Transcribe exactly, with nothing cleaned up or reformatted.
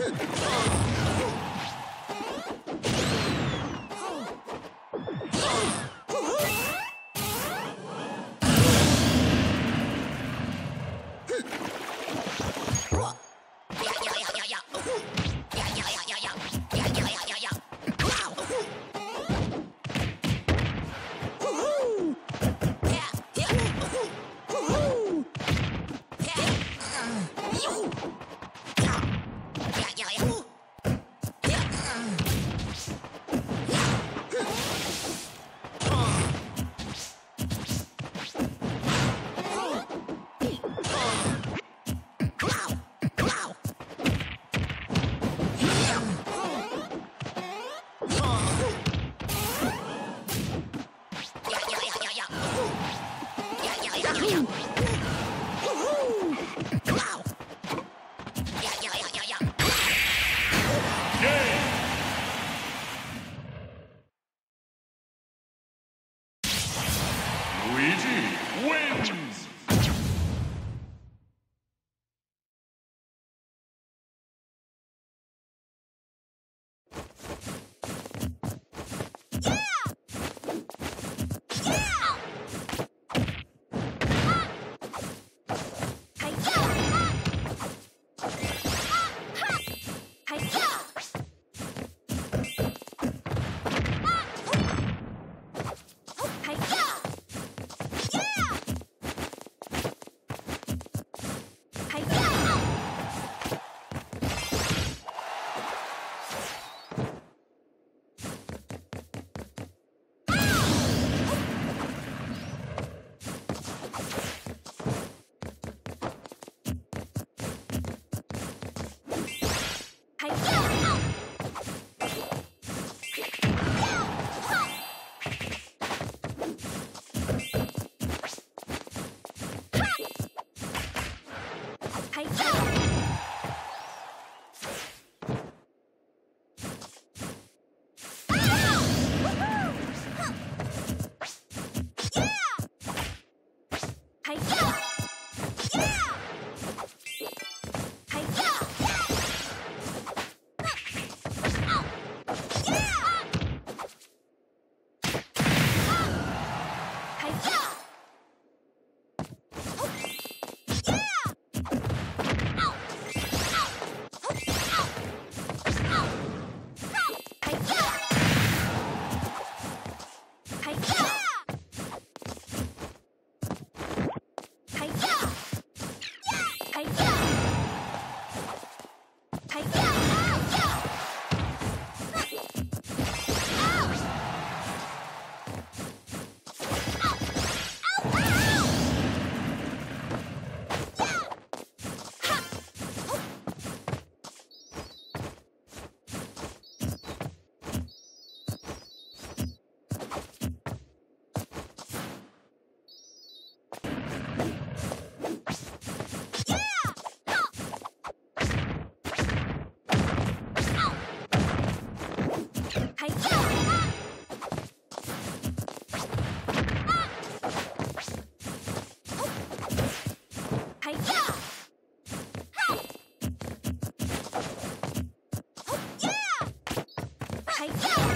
Hey, yeah!